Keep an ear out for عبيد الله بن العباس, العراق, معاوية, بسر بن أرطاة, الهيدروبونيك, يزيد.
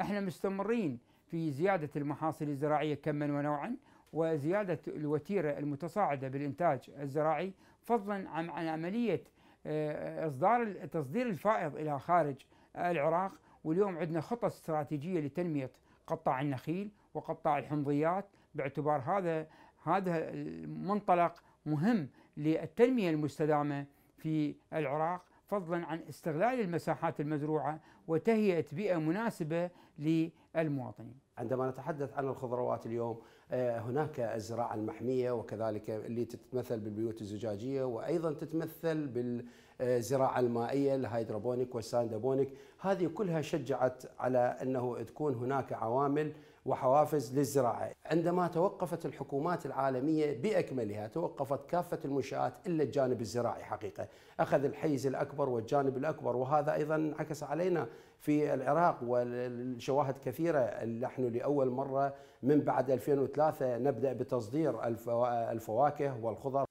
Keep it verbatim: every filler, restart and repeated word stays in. احنا مستمرين في زيادة المحاصيل الزراعية كما ونوعا وزيادة الوتيرة المتصاعدة بالإنتاج الزراعي، فضلا عن عملية إصدار تصدير الفائض إلى خارج العراق. واليوم عندنا خطط استراتيجية لتنمية قطاع النخيل وقطاع الحمضيات، باعتبار هذا هذا المنطلق مهم للتنمية المستدامة في العراق، فضلا عن استغلال المساحات المزروعة وتهيئة بيئة مناسبة للمواطنين. عندما نتحدث عن الخضروات اليوم، هناك الزراعة المحمية وكذلك اللي تتمثل بالبيوت الزجاجية، وأيضا تتمثل بالزراعة المائية الهيدروبونيك والساندبونيك، هذه كلها شجعت على أنه تكون هناك عوامل وحوافز للزراعة. عندما توقفت الحكومات العالمية بأكملها، توقفت كافة المنشآت إلا الجانب الزراعي حقيقة، أخذ الحيز الأكبر والجانب الأكبر، وهذا أيضا انعكس علينا في العراق، والشواهد كثيرة. نحن لأول مرة من بعد ألفين وثلاثة نبدأ بتصدير الفواكه والخضر.